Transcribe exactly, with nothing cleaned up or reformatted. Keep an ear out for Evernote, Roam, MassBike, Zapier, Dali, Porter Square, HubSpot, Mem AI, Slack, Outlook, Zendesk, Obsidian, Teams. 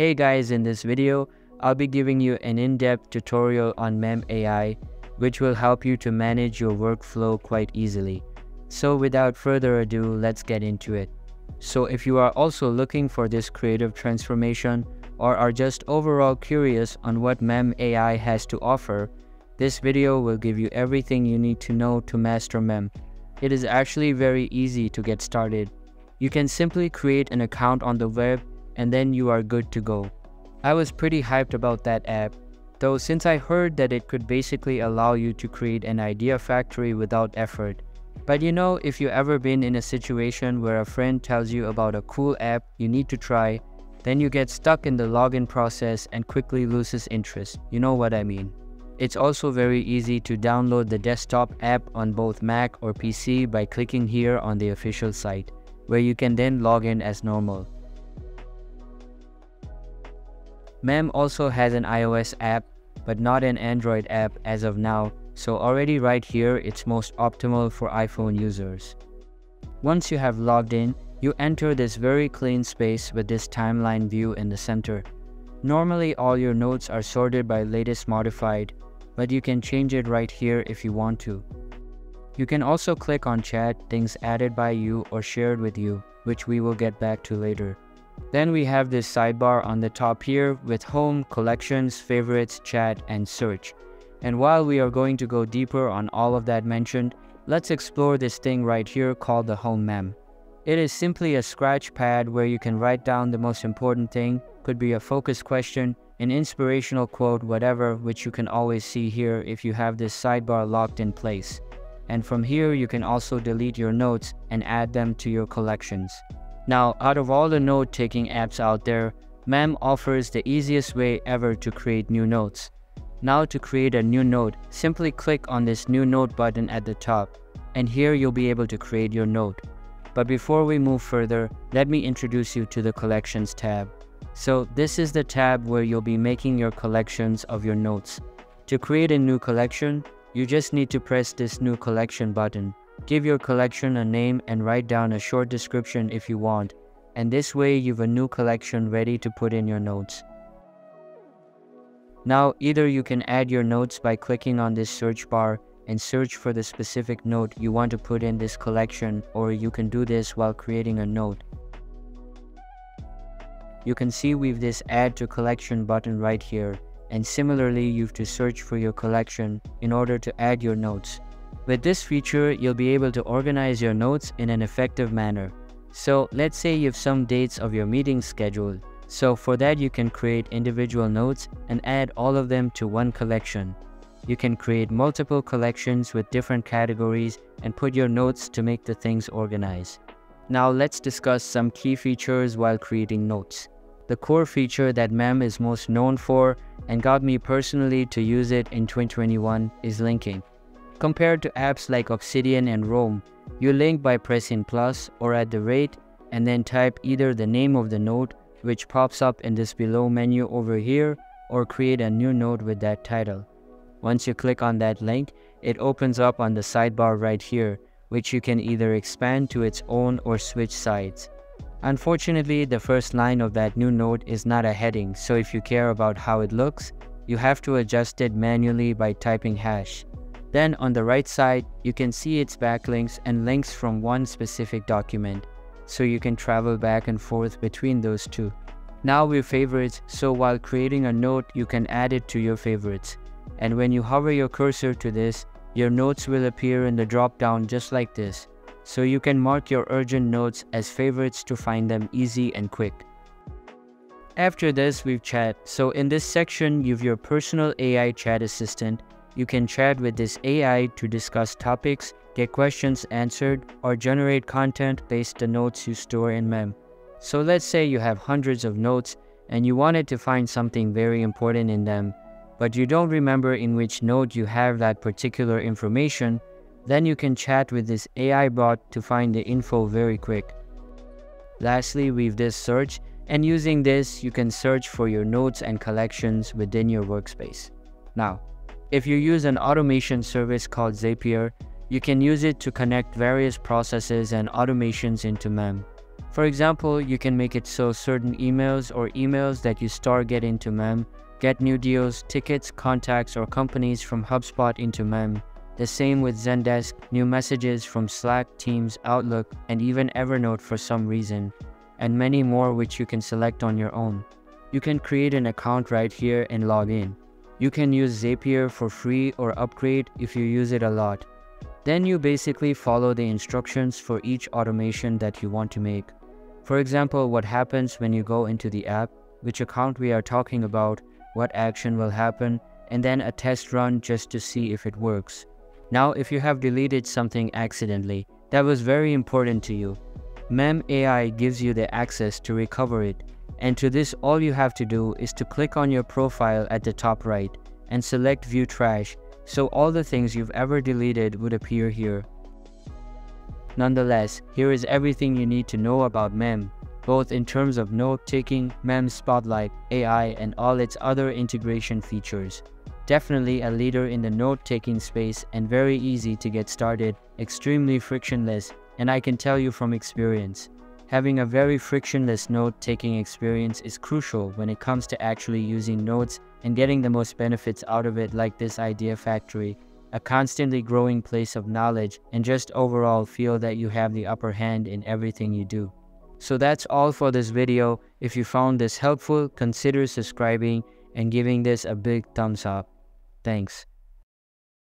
Hey guys, in this video, I'll be giving you an in-depth tutorial on Mem A I, which will help you to manage your workflow quite easily. So without further ado, let's get into it. So if you are also looking for this creative transformation or are just overall curious on what Mem A I has to offer, this video will give you everything you need to know to master Mem. It is actually very easy to get started. You can simply create an account on the web and then you are good to go. I was pretty hyped about that app, though, since I heard that it could basically allow you to create an idea factory without effort. But you know, if you've ever been in a situation where a friend tells you about a cool app you need to try, then you get stuck in the login process and quickly loses interest. You know what I mean. It's also very easy to download the desktop app on both Mac or P C by clicking here on the official site, where you can then log in as normal. Mem also has an iOS app, but not an Android app as of now, so already right here it's most optimal for iPhone users. Once you have logged in, you enter this very clean space with this timeline view in the center. Normally all your notes are sorted by latest modified, but you can change it right here if you want to. You can also click on chat, things added by you or shared with you, which we will get back to later. Then we have this sidebar on the top here with home, collections, favorites, chat, and search. And while we are going to go deeper on all of that mentioned, let's explore this thing right here called the home mem. It is simply a scratch pad where you can write down the most important thing, could be a focus question, an inspirational quote, whatever, which you can always see here if you have this sidebar locked in place. And from here you can also delete your notes and add them to your collections. Now, out of all the note-taking apps out there, Mem offers the easiest way ever to create new notes. Now, to create a new note, simply click on this new note button at the top, and here you'll be able to create your note. But before we move further, let me introduce you to the collections tab. So this is the tab where you'll be making your collections of your notes. To create a new collection, you just need to press this new collection button. Give your collection a name and write down a short description if you want, and this way you've a new collection ready to put in your notes. Now, either you can add your notes by clicking on this search bar and search for the specific note you want to put in this collection, or you can do this while creating a note. You can see we've this add to collection button right here, and similarly you've to search for your collection in order to add your notes. With this feature, you'll be able to organize your notes in an effective manner. So let's say you have some dates of your meetings scheduled. So for that, you can create individual notes and add all of them to one collection. You can create multiple collections with different categories and put your notes to make the things organized. Now let's discuss some key features while creating notes. The core feature that Mem is most known for and got me personally to use it in twenty twenty-one is linking. Compared to apps like Obsidian and Roam, you link by pressing plus or at the rate and then type either the name of the note, which pops up in this below menu over here, or create a new note with that title. Once you click on that link, it opens up on the sidebar right here, which you can either expand to its own or switch sides. Unfortunately, the first line of that new note is not a heading, so if you care about how it looks, you have to adjust it manually by typing hash. Then on the right side, you can see its backlinks and links from one specific document, so you can travel back and forth between those two. Now we're favorites, so while creating a note, you can add it to your favorites. And when you hover your cursor to this, your notes will appear in the drop-down just like this. So you can mark your urgent notes as favorites to find them easy and quick. After this, we've chat. So in this section, you've your personal A I chat assistant. You can chat with this A I to discuss topics, get questions answered, or generate content based on notes you store in Mem. So let's say you have hundreds of notes and you wanted to find something very important in them, but you don't remember in which note you have that particular information, then you can chat with this A I bot to find the info very quick. Lastly, we've this search, and using this, you can search for your notes and collections within your workspace. Now, if you use an automation service called Zapier, you can use it to connect various processes and automations into Mem. For example, you can make it so certain emails or emails that you store get into Mem, get new deals, tickets, contacts, or companies from HubSpot into Mem. The same with Zendesk, new messages from Slack, Teams, Outlook, and even Evernote for some reason, and many more which you can select on your own. You can create an account right here and log in. You can use Zapier for free or upgrade if you use it a lot. Then you basically follow the instructions for each automation that you want to make. For example, what happens when you go into the app, which account we are talking about, what action will happen, and then a test run just to see if it works. Now, if you have deleted something accidentally that was very important to you, Mem A I gives you the access to recover it. And to this, all you have to do is to click on your profile at the top right and select View Trash, so all the things you've ever deleted would appear here. Nonetheless, here is everything you need to know about Mem, both in terms of note-taking, Mem Spotlight, A I, and all its other integration features. Definitely a leader in the note-taking space and very easy to get started, extremely frictionless, and I can tell you from experience. Having a very frictionless note-taking experience is crucial when it comes to actually using notes and getting the most benefits out of it, like this idea factory, a constantly growing place of knowledge, and just overall feel that you have the upper hand in everything you do. So that's all for this video. If you found this helpful, consider subscribing and giving this a big thumbs up. Thanks.